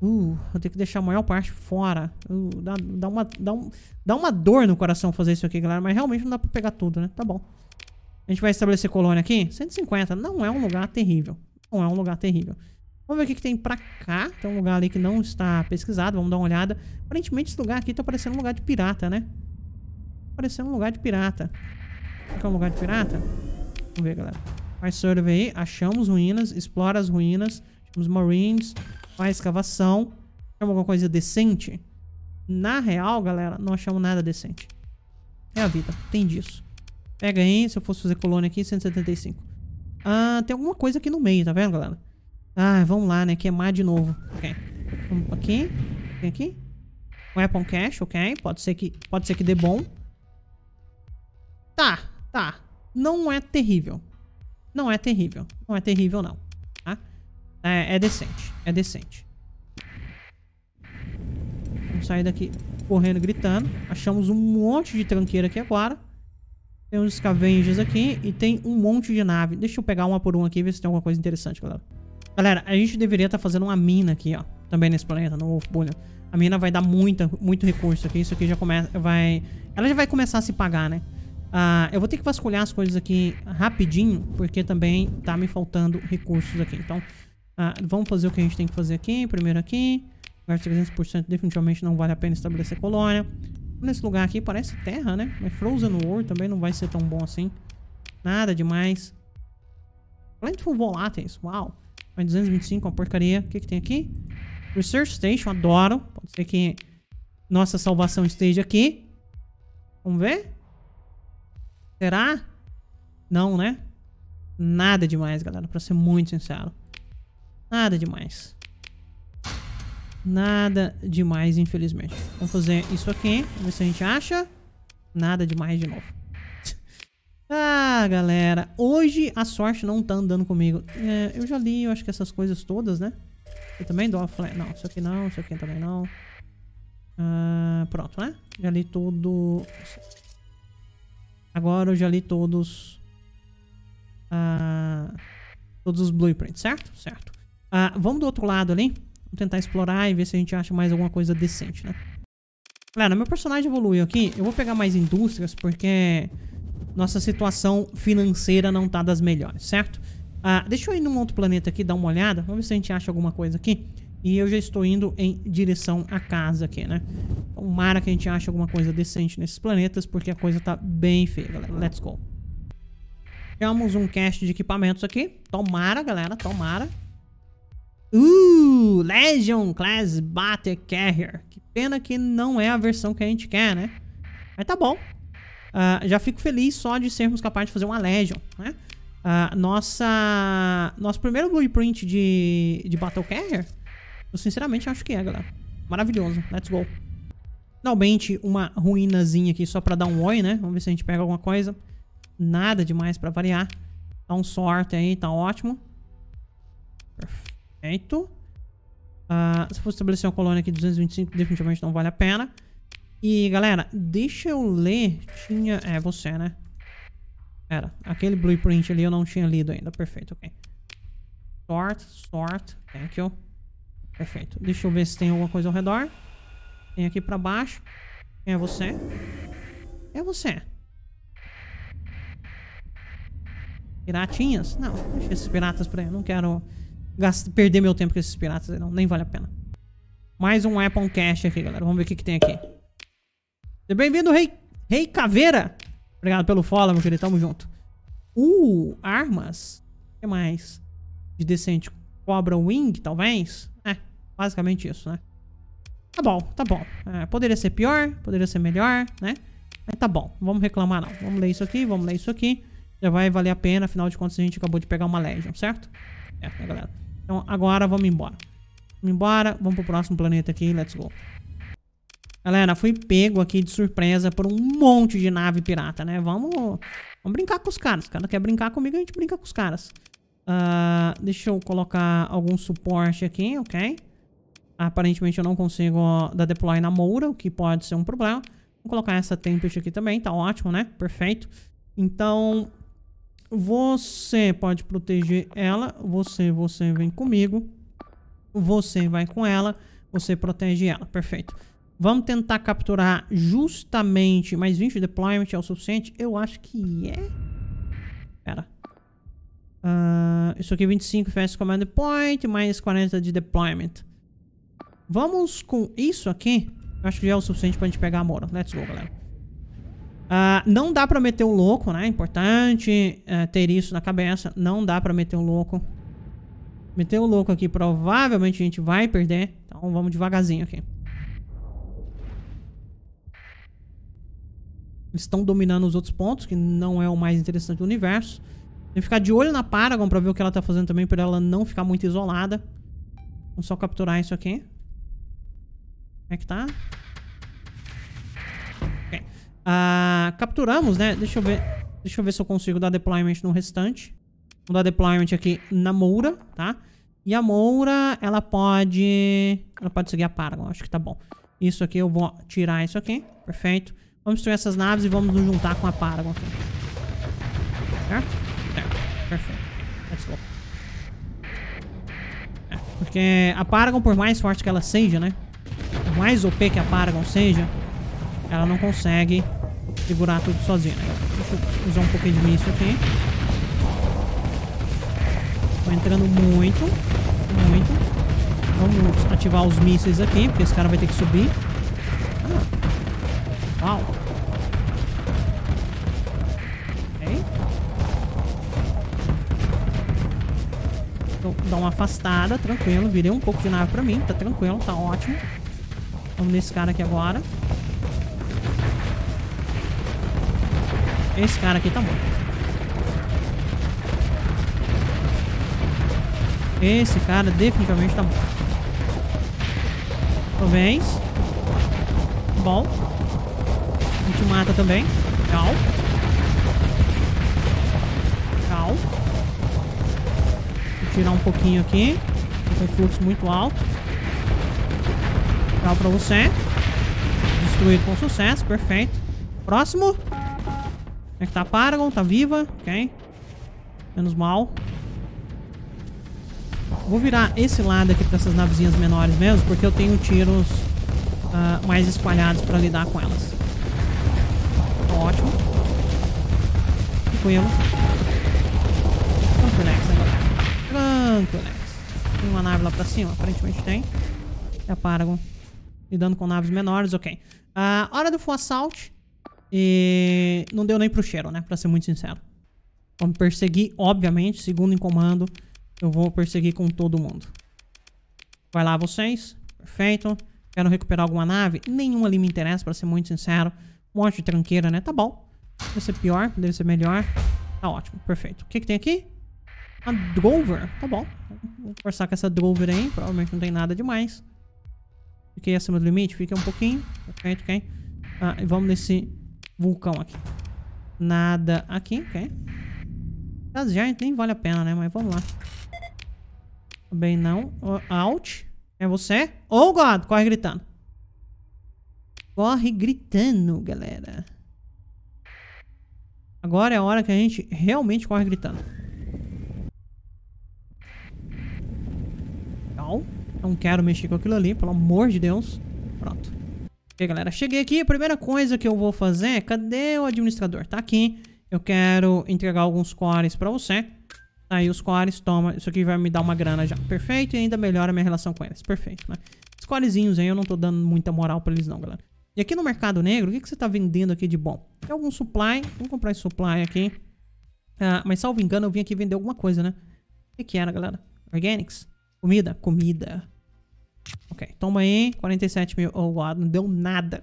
Uh, eu tenho que deixar a maior parte fora. Uh, dá, dá, uma, dá, um, dá uma dor no coração fazer isso aqui, galera. Mas realmente não dá pra pegar tudo, né? Tá bom. A gente vai estabelecer colônia aqui. cento e cinquenta. Não é um lugar terrível. Não é um lugar terrível. Vamos ver o que, que tem pra cá. Tem um lugar ali que não está pesquisado. Vamos dar uma olhada. Aparentemente esse lugar aqui tá parecendo um lugar de pirata, né? Parecendo um lugar de pirata. Será que é um lugar de pirata? Vamos ver, galera. Faz survey, achamos ruínas, explora as ruínas, achamos marines, faz escavação. Achamos alguma coisa decente? Na real, galera, não achamos nada decente. É a vida, tem disso. Pega aí, se eu fosse fazer colônia aqui, cento e setenta e cinco. Ah, tem alguma coisa aqui no meio, tá vendo, galera? Ah, vamos lá, né, queimar de novo. Ok, vamos aqui, tem aqui. Weapon cache, ok, pode ser que, pode ser que dê bom. Tá, tá, não é terrível. Não é terrível. Não é terrível, não. Tá? É, é decente. É decente. Vamos sair daqui correndo, gritando. Achamos um monte de tranqueira aqui agora. Tem uns scavengers aqui. E tem um monte de nave. Deixa eu pegar uma por uma aqui e ver se tem alguma coisa interessante, galera. Galera, a gente deveria estar tá fazendo uma mina aqui, ó. Também nesse planeta, no Wolf Bullion. A mina vai dar muita, muito recurso aqui. Isso aqui já começa... Vai... Ela já vai começar a se pagar, né? Uh, eu vou ter que vasculhar as coisas aqui rapidinho, porque também tá me faltando recursos aqui. Então, uh, vamos fazer o que a gente tem que fazer aqui. Primeiro aqui. Lugar de trezentos por cento definitivamente não vale a pena estabelecer colônia. Nesse lugar aqui parece terra, né? Mas Frozen World também não vai ser tão bom assim. Nada demais. Plantful Voláteis. Uau. Mas duzentos e vinte e cinco é uma porcaria. O que que tem aqui? Research Station. Adoro. Pode ser que nossa salvação esteja aqui. Vamos ver. Será? Não, né? Nada demais, galera. Pra ser muito sincero. Nada demais. Nada demais, infelizmente. Vamos fazer isso aqui. Vamos ver se a gente acha. Nada demais de novo. Ah, galera. Hoje a sorte não tá andando comigo. É, eu já li, eu acho que essas coisas todas, né? Eu também dou a flash. Não, isso aqui não. Isso aqui também não. Ah, pronto, né? Já li tudo... Agora eu já li todos, uh, todos os blueprints, certo? Certo. Uh, vamos do outro lado ali. Vamos tentar explorar e ver se a gente acha mais alguma coisa decente, né? Galera, meu personagem evoluiu aqui. Eu vou pegar mais indústrias porque nossa situação financeira não tá das melhores, certo? Uh, deixa eu ir num outro planeta aqui, dar uma olhada. Vamos ver se a gente acha alguma coisa aqui. E eu já estou indo em direção à casa aqui, né? Tomara que a gente ache alguma coisa decente nesses planetas, porque a coisa tá bem feia, galera. Let's go. Temos um cache de equipamentos aqui. Tomara, galera. Tomara. Uh! Legion Class Battle Carrier. Que pena que não é a versão que a gente quer, né? Mas tá bom. Uh, já fico feliz só de sermos capazes de fazer uma Legion, né? Uh, nossa... Nosso primeiro blueprint de, de Battle Carrier... Eu sinceramente acho que é, galera. Maravilhoso. Let's go. Finalmente, uma ruinazinha aqui só pra dar um oi, né? Vamos ver se a gente pega alguma coisa. Nada demais pra variar. Tá um sorte aí, tá ótimo. Perfeito. Uh, se for estabelecer uma colônia aqui, duzentos e vinte e cinco, definitivamente não vale a pena. E, galera, deixa eu ler. Tinha... É, você, né? Era. Aquele blueprint ali eu não tinha lido ainda. Perfeito, ok. Sort, sort. Thank you. Perfeito. Deixa eu ver se tem alguma coisa ao redor. Tem aqui pra baixo. Quem é você? Quem é você? Piratinhas? Não, deixa esses piratas pra aí. Eu não quero gastar, perder meu tempo com esses piratas aí, não. Nem vale a pena. Mais um Apple Cash aqui, galera. Vamos ver o que, que tem aqui. Seja bem-vindo, Rei... Rei Caveira! Obrigado pelo follow, meu querido. Tamo junto. Uh, armas. O que mais? De decente. Cobra Wing, talvez? É, basicamente isso, né? Tá bom, tá bom. É, poderia ser pior, poderia ser melhor, né? Mas tá bom, não vamos reclamar não. Vamos ler isso aqui, vamos ler isso aqui. Já vai valer a pena, afinal de contas a gente acabou de pegar uma Legion, certo? É, né, galera? Então agora vamos embora. Vamos embora, vamos pro próximo planeta aqui, let's go. Galera, fui pego aqui de surpresa por um monte de nave pirata, né? Vamos, vamos brincar com os caras. O cara quer brincar comigo, a gente brinca com os caras. Uh, deixa eu colocar algum suporte aqui, ok? Aparentemente eu não consigo dar deploy na Moura, o que pode ser um problema. Vou colocar essa Tempest aqui também, tá ótimo, né? Perfeito. Então, você pode proteger ela. Você, você vem comigo. Você vai com ela. Você protege ela, perfeito. Vamos tentar capturar justamente... Mais vinte de deployment é o suficiente? Eu acho que é... Pera... Uh, isso aqui é vinte e cinco Fast Command Point, mais quarenta de deployment. Vamos com isso aqui. Acho que já é o suficiente pra gente pegar a Moura. Let's go, galera. Uh, não dá pra meter o louco, né? É importante uh, ter isso na cabeça. Não dá pra meter o louco. Meter o louco aqui, provavelmente a gente vai perder. Então vamos devagarzinho aqui. Eles estão dominando os outros pontos, que não é o mais interessante do universo. Tem que ficar de olho na Paragon pra ver o que ela tá fazendo também, pra ela não ficar muito isolada. Vamos só capturar isso aqui. Como é que tá? Ok. Uh, capturamos, né? Deixa eu ver. Deixa eu ver se eu consigo dar deployment no restante. Vou dar deployment aqui na Moura, tá? E a Moura, ela pode... Ela pode seguir a Paragon, acho que tá bom. Isso aqui, eu vou tirar isso aqui. Perfeito. Vamos destruir essas naves e vamos nos juntar com a Paragon aqui. Certo? Perfeito. Let's go. É, porque a Paragon, por mais forte que ela seja, né? Por mais O P que a Paragon seja, ela não consegue segurar tudo sozinha, né? Deixa eu usar um pouquinho de míssil aqui. Tô entrando muito. Muito. Vamos ativar os mísseis aqui, porque esse cara vai ter que subir. Ah. Uau. Dá uma afastada, tranquilo. Virei um pouco de nave pra mim, tá tranquilo, tá ótimo. Vamos nesse cara aqui agora. Esse cara aqui tá morto. Esse cara definitivamente tá morto. Talvez. Bom. A gente mata também. Legal. Legal. Tirar um pouquinho aqui. Tem um fluxo muito alto. Legal pra você. Destruído com sucesso. Perfeito. Próximo. Como é que tá a Paragon? Tá viva. Ok. Menos mal. Vou virar esse lado aqui pra essas navezinhas menores mesmo, porque eu tenho tiros uh, mais espalhados pra lidar com elas. Tá ótimo. Tranquilo. Tranquilex, né, galera? Tem uma nave lá pra cima? Aparentemente tem. É a Paragon. Lidando com naves menores, ok. Ah, hora do full assault. E não deu nem pro cheiro, né? Pra ser muito sincero. Vamos perseguir, obviamente. Segundo em comando, eu vou perseguir com todo mundo. Vai lá, vocês. Perfeito. Quero recuperar alguma nave. Nenhuma ali me interessa, pra ser muito sincero. Um monte de tranqueira, né? Tá bom. Deve ser pior, deve ser melhor. Tá ótimo, perfeito. O que que tem aqui? A Drover? Tá bom. Vou conversar com essa Drover aí. Provavelmente não tem nada demais. Fiquei acima do limite, fiquei um pouquinho. Ok, ok. Ah, e vamos nesse vulcão aqui. Nada aqui, ok. Já nem vale a pena, né? Mas vamos lá. Também não. Out. É você? Oh, God! Corre gritando. Corre gritando, galera. Agora é a hora que a gente realmente corre gritando. Não. Não quero mexer com aquilo ali, pelo amor de Deus. Pronto. Ok, galera. Cheguei aqui. A primeira coisa que eu vou fazer é... Cadê o administrador? Tá aqui. Eu quero entregar alguns cores pra você. Aí os cores, toma. Isso aqui vai me dar uma grana já. Perfeito. E ainda melhora a minha relação com eles. Perfeito, né? Os corezinhos aí eu não tô dando muita moral pra eles não, galera. E aqui no mercado negro, o que, que você tá vendendo aqui de bom? Tem algum supply. Vamos comprar esse supply aqui. Ah, mas salvo engano, eu vim aqui vender alguma coisa, né? O que que era, galera? Organics? Comida? Comida. Ok. Toma aí. quarenta e sete mil. Oh, God. Não deu nada.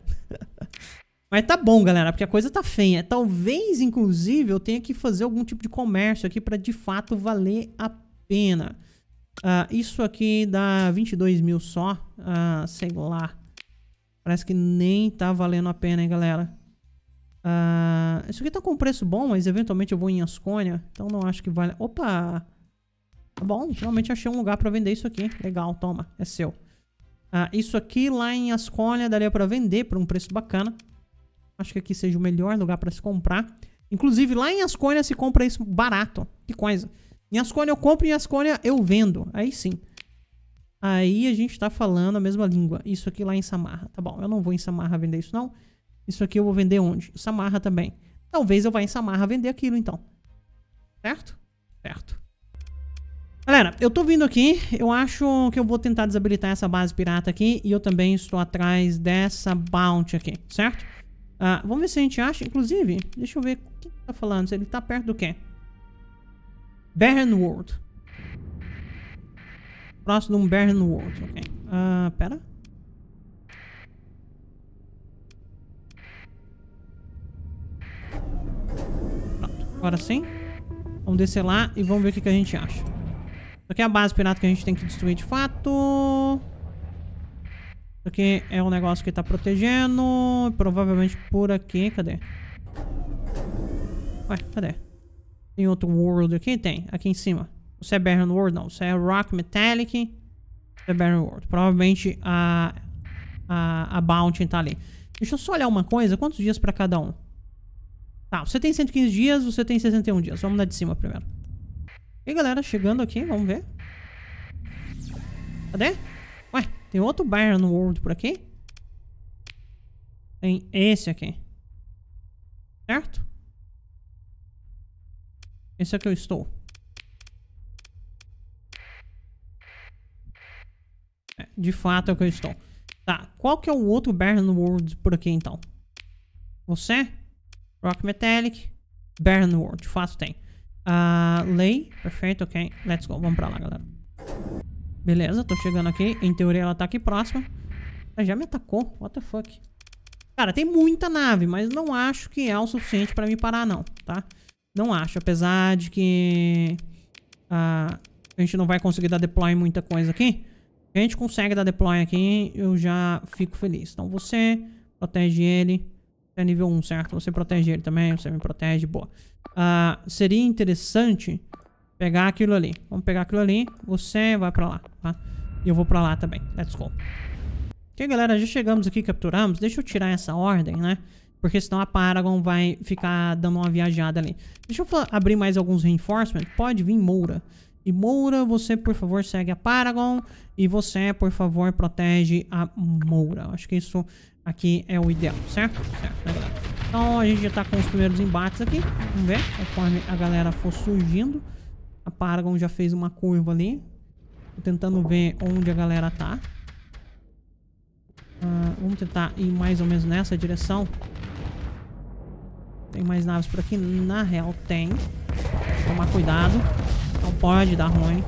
Mas tá bom, galera, porque a coisa tá feia. Talvez, inclusive, eu tenha que fazer algum tipo de comércio aqui pra de fato valer a pena. Uh, isso aqui dá vinte e dois mil só. Uh, sei lá. Parece que nem tá valendo a pena, hein, galera. Uh, isso aqui tá com preço bom, mas eventualmente eu vou em Asconia. Então não acho que vale... Opa! Tá bom, finalmente achei um lugar pra vender isso aqui. Legal, toma, é seu. Uh, isso aqui lá em Asconia daria pra vender por um preço bacana. Acho que aqui seja o melhor lugar pra se comprar. Inclusive, lá em Asconia se compra isso barato. Que coisa. Em Asconia eu compro e em Asconia eu vendo. Aí sim. Aí a gente tá falando a mesma língua. Isso aqui lá em Samarra. Tá bom, eu não vou em Samarra vender isso, não. Isso aqui eu vou vender onde? Samarra também. Talvez eu vá em Samarra vender aquilo, então. Certo? Certo. Galera, eu tô vindo aqui, eu acho que eu vou tentar desabilitar essa base pirata aqui. E eu também estou atrás dessa bounty aqui, certo? Uh, vamos ver se a gente acha, inclusive, deixa eu ver o que ele tá falando, se ele tá perto do quê? Barren World. Próximo de um Barren World, ok. Uh, pera. Pronto, agora sim. Vamos descer lá e vamos ver o que, que a gente acha. Isso aqui é a base pirata que a gente tem que destruir de fato... Isso aqui é um negócio que tá protegendo. Provavelmente por aqui. Cadê? Ué, cadê? Tem outro world aqui? Tem. Aqui em cima. Você é Barren World? Não. Você é Rock Metallic. Você é Barren World. Provavelmente a, a, a Bounty tá ali. Deixa eu só olhar uma coisa. Quantos dias pra cada um? Tá. Você tem cento e quinze dias. Você tem sessenta e um dias. Vamos dar de cima primeiro. E galera, chegando aqui. Vamos ver. Cadê? Ué. Tem outro Barren World por aqui? Tem esse aqui. Certo? Esse aqui eu estou. É, de fato é o que eu estou. Tá, qual que é o outro Barren World por aqui então? Você? Rock Metallic. Barren World, de fato tem. Uh, lei, perfeito, ok. Let's go, vamos pra lá, galera. Beleza, tô chegando aqui. Em teoria ela tá aqui próxima. Ela já me atacou. What the fuck? Cara, tem muita nave, mas não acho que é o suficiente pra me parar não, tá? Não acho, apesar de que uh, a gente não vai conseguir dar deploy em muita coisa aqui. Se a gente consegue dar deploy aqui, eu já fico feliz. Então você protege ele. É nível um, certo? Você protege ele também, você me protege, boa. uh, Seria interessante... pegar aquilo ali. Vamos pegar aquilo ali. Você vai pra lá, tá? E eu vou pra lá também. Let's go. Ok, galera. Já chegamos aqui, capturamos. Deixa eu tirar essa ordem, né? Porque senão a Paragon vai ficar dando uma viajada ali. Deixa eu abrir mais alguns reinforcements. Pode vir Moura. E Moura, você, por favor, segue a Paragon. E você, por favor, protege a Moura. Acho que isso aqui é o ideal, certo? Certo, né, galera? Então, a gente já tá com os primeiros embates aqui. Vamos ver. Conforme a galera for surgindo... A Paragon já fez uma curva ali. Tô tentando ver onde a galera tá. Uh, vamos tentar ir mais ou menos nessa direção. Tem mais naves por aqui? Na real tem. Tomar cuidado. Não pode dar ruim.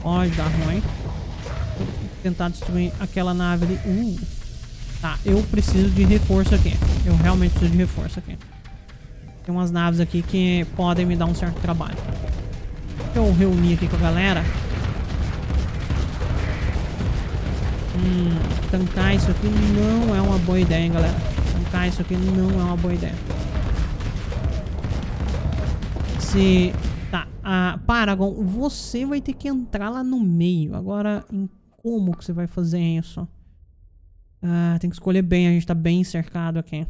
Pode dar ruim. Vou tentar destruir aquela nave ali. Uh. Tá, eu preciso de reforço aqui. Eu realmente preciso de reforço aqui. Tem umas naves aqui que podem me dar um certo trabalho. Deixa eu reunir aqui com a galera. Hum, tancar isso aqui não é uma boa ideia, hein, galera. Tancar isso aqui não é uma boa ideia. Se... Tá, ah, Paragon, você vai ter que entrar lá no meio. Agora, em como que você vai fazer isso? Ah, tem que escolher bem, a gente tá bem cercado aqui.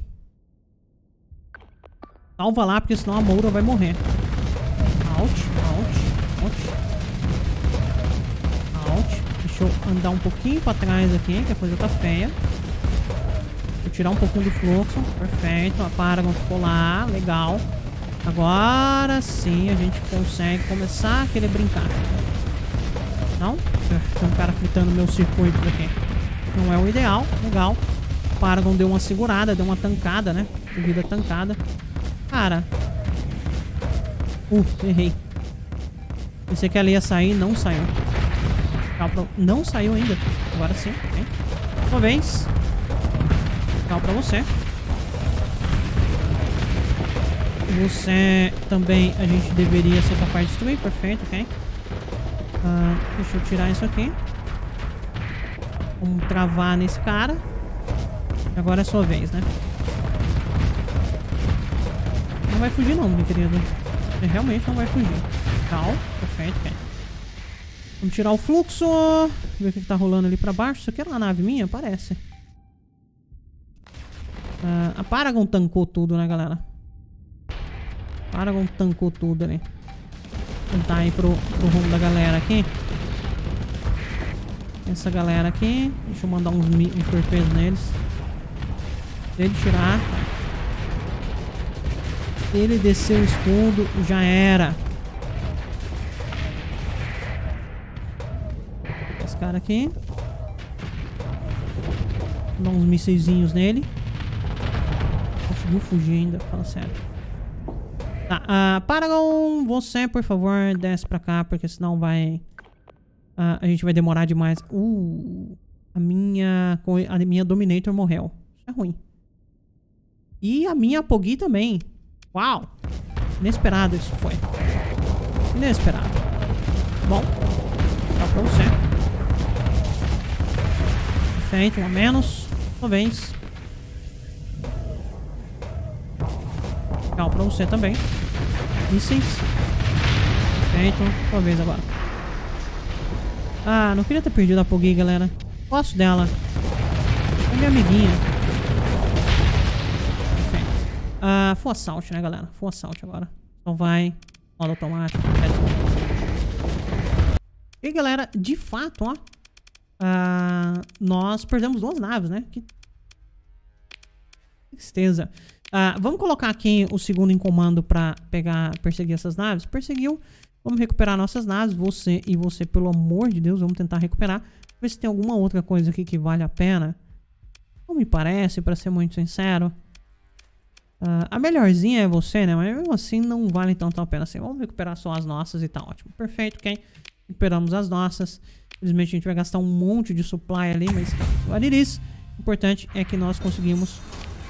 Salva lá, porque senão a Moura vai morrer. Out, out, out. Out. Deixa eu andar um pouquinho pra trás aqui, que a coisa tá feia. Vou tirar um pouquinho do fluxo. Perfeito, a Paragon ficou lá, legal. Agora sim a gente consegue começar a querer brincar. Não? Tem um cara fritando meu circuito aqui. Não é o ideal. Legal. O Paragon deu uma segurada, deu uma tancada, né? Vida tancada. Cara. Uh, errei. Pensei que ela ia sair, não saiu. Não saiu ainda. Agora sim. Hein? Talvez. Legal pra você. Você também a gente deveria ser capaz de destruir, perfeito, ok? Uh, deixa eu tirar isso aqui. Vamos travar nesse cara. Agora é sua vez, né? Não vai fugir não, meu querido. Você realmente não vai fugir. Calma, perfeito, ok. Vamos tirar o fluxo. Ver o que, que tá rolando ali pra baixo. Isso aqui é uma nave minha? Parece. Uh, a Paragon tancou tudo, né, galera? Paragon tancou tudo ali. Tentar ir pro, pro rumo da galera aqui. Essa galera aqui. Deixa eu mandar uns, uns torpedos neles. Dele tirar. Ele desceu o escudo. Já era. Esse cara aqui. Vou dar uns mísseiszinhos nele. Conseguiu fugir ainda. Fala sério. Tá, uh, Paragon, você, por favor, desce pra cá, porque senão vai... Uh, a gente vai demorar demais. Uh, a minha... A minha Dominator morreu. Isso é ruim. E a minha Poggi também. Uau! Inesperado isso foi. Inesperado. Bom, tá pra você. Perfeito, um a menos. Talvez. Legal pra você também. Mísseis. Perfeito. Talvez agora. Ah, não queria ter perdido a Poggi, galera. Gosto dela. É minha amiguinha. Perfeito. Ah, full assault, né, galera? Full assault agora. Então vai. Modo automático. E, galera, de fato, ó. Ah, nós perdemos duas naves, né? Que tristeza. Uh, vamos colocar aqui o segundo em comando pra pegar, perseguir essas naves. Perseguiu. Vamos recuperar nossas naves. Você e você, pelo amor de Deus. Vamos tentar recuperar. Ver se tem alguma outra coisa aqui que vale a pena. Não me parece, pra ser muito sincero. Uh, a melhorzinha é você, né? Mas mesmo assim não vale tanto a pena assim. Vamos recuperar só as nossas e tá ótimo. Perfeito, ok? Recuperamos as nossas. Infelizmente a gente vai gastar um monte de supply ali. Mas olha isso. O importante é que nós conseguimos...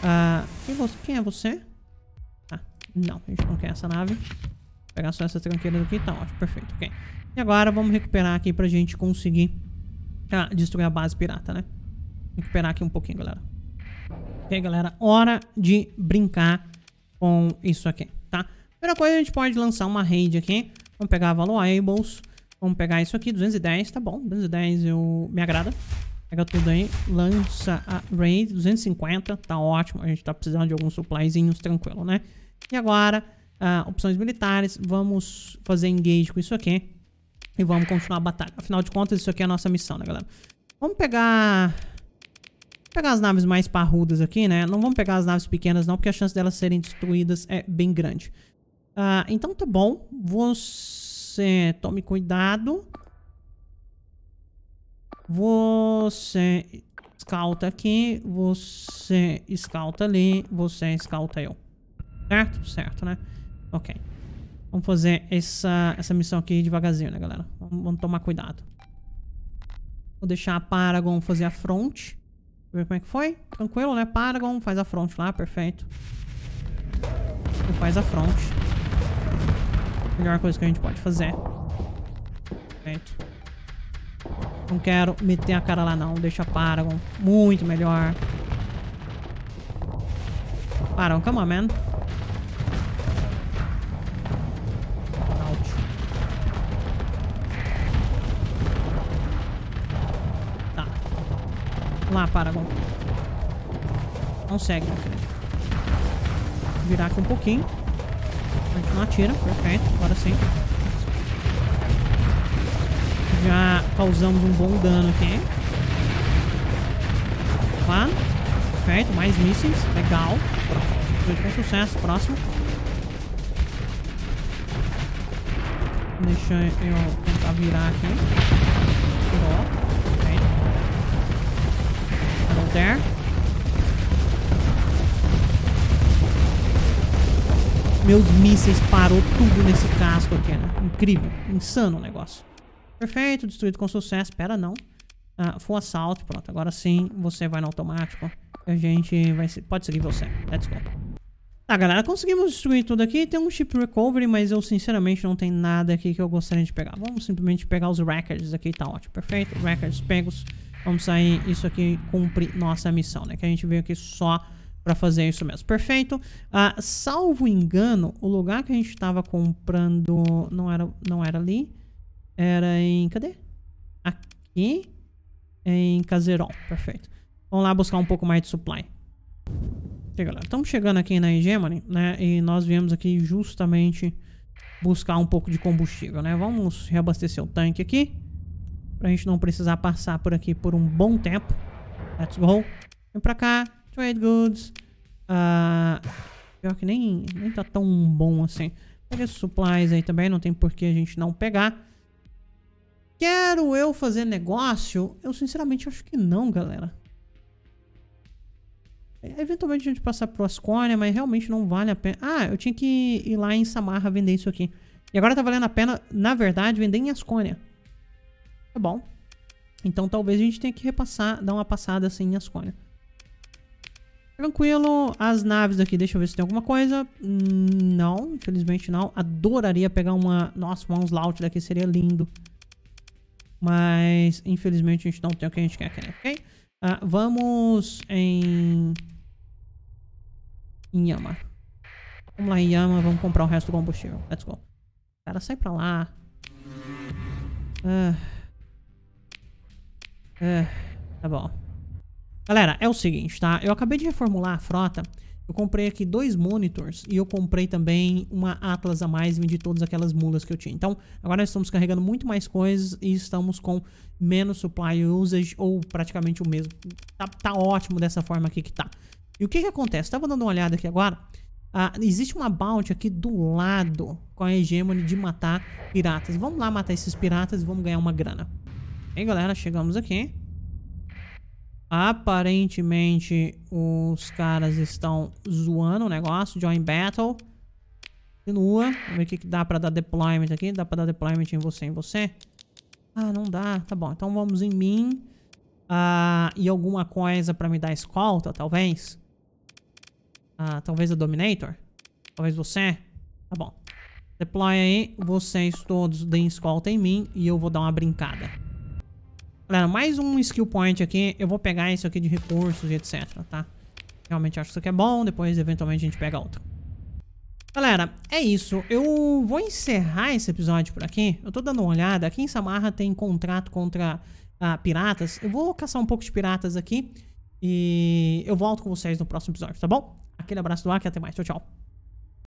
Uh, quem, você, quem é você? Ah, não, a gente não quer essa nave. Vou pegar só essa tranqueira aqui, tá ótimo, perfeito, ok. E agora vamos recuperar aqui pra gente conseguir ah, destruir a base pirata, né? Recuperar aqui um pouquinho, galera. Ok, galera, hora de brincar com isso aqui, tá? Primeira coisa, a gente pode lançar uma raid aqui. Vamos pegar valuables. Vamos pegar isso aqui, duzentos e dez, tá bom, duzentos e dez eu... me agrada. Pega tudo aí, lança a raid, duzentos e cinquenta, tá ótimo, a gente tá precisando de alguns supplyzinhos, tranquilo, né? E agora, uh, opções militares, vamos fazer engage com isso aqui e vamos continuar a batalha. Afinal de contas, isso aqui é a nossa missão, né, galera? Vamos pegar... pegar as naves mais parrudas aqui, né? Não vamos pegar as naves pequenas não, porque a chance delas serem destruídas é bem grande. Uh, então tá bom, você tome cuidado... Você escalta aqui, você escalta ali, você escalta eu. Certo? Certo, né? Ok. Vamos fazer essa, essa missão aqui devagarzinho, né, galera? Vamos, vamos tomar cuidado. Vou deixar a Paragon fazer a front. Ver como é que foi. Tranquilo, né? Paragon faz a front lá, perfeito. Ele faz a front. Melhor coisa que a gente pode fazer. Perfeito. Não quero meter a cara lá não. Deixa Paragon. Muito melhor. Paragon, come on, man. Out. Tá. Lá, Paragon. Consegue, meu querido. Virar aqui um pouquinho. A gente não atira. Perfeito. Agora sim. Já causamos um bom dano aqui. Lá. Perfeito. Mais mísseis. Legal. Feito com sucesso. Próximo. Deixa eu tentar virar aqui. Virou. Perfeito. Hello there. Meus mísseis parou tudo nesse casco aqui, né? Incrível. Insano o negócio. Perfeito, destruído com sucesso. Pera, não. Ah, full assalto. Pronto, agora sim você vai no automático. A gente vai... Se... Pode seguir você. Let's go. Tá, galera. Conseguimos destruir tudo aqui. Tem um chip recovery, mas eu, sinceramente, não tem nada aqui que eu gostaria de pegar. Vamos simplesmente pegar os records aqui. Tá ótimo. Perfeito. Records pegos. Vamos sair. Isso aqui cumpre nossa missão, né? Que a gente veio aqui só pra fazer isso mesmo. Perfeito. Ah, salvo engano, o lugar que a gente tava comprando não era, não era ali. Era em... Cadê? Aqui. Em Caseron. Perfeito. Vamos lá buscar um pouco mais de supply. Ok, galera. Estamos chegando aqui na Hegemony, né? E nós viemos aqui justamente buscar um pouco de combustível, né? Vamos reabastecer o tanque aqui. Pra gente não precisar passar por aqui por um bom tempo. Let's go. Vem pra cá. Trade goods. Uh, pior que nem, nem tá tão bom assim. Pega esses supplies aí também. Não tem por que a gente não pegar. Quero eu fazer negócio? Eu sinceramente acho que não, galera. Eventualmente a gente passar pro Asconia, mas realmente não vale a pena. Ah, eu tinha que ir lá em Samarra vender isso aqui. E agora tá valendo a pena, na verdade, vender em Asconia. Tá bom. Então talvez a gente tenha que repassar, dar uma passada assim em Asconia. Tranquilo. As naves daqui, deixa eu ver se tem alguma coisa. Não, infelizmente não. Adoraria pegar uma... Nossa, um Onslaught daqui seria lindo. Mas, infelizmente, a gente não tem o que a gente quer aqui, né? Ok? Ah, vamos em... Em Yama. Vamos lá em Yama. Vamos comprar o resto do combustível. Let's go. Cara, sai pra lá. Ah. Ah. Tá bom. Galera, é o seguinte, tá? Eu acabei de reformular a frota. Eu comprei aqui dois monitors e eu comprei também uma Atlas a mais e vendi todas aquelas mulas que eu tinha. Então, agora nós estamos carregando muito mais coisas e estamos com menos supply usage ou praticamente o mesmo. Tá, tá ótimo dessa forma aqui que tá. E o que que acontece? Tava dando uma olhada aqui agora. Ah, existe uma bounty aqui do lado com a Hegemony de matar piratas. Vamos lá matar esses piratas e vamos ganhar uma grana. E aí, galera, chegamos aqui. Aparentemente os caras estão zoando o negócio. Join battle. Continua. Vamos ver o que, que dá pra dar deployment aqui. Dá pra dar deployment em você, em você? Ah, não dá. Tá bom. Então vamos em mim. Ah, e alguma coisa pra me dar escolta, talvez. Ah, talvez a Dominator. Talvez você. Tá bom. Deploy aí. Vocês todos deem escolta em mim e eu vou dar uma brincada. Galera, mais um skill point aqui. Eu vou pegar isso aqui de recursos e etcétera, tá? Realmente acho que isso aqui é bom. Depois, eventualmente, a gente pega outro. Galera, é isso. Eu vou encerrar esse episódio por aqui. Eu tô dando uma olhada. Aqui em Samarra tem contrato contra uh, piratas. Eu vou caçar um pouco de piratas aqui. E eu volto com vocês no próximo episódio, tá bom? Aquele abraço do Aki. Até mais. Tchau, tchau.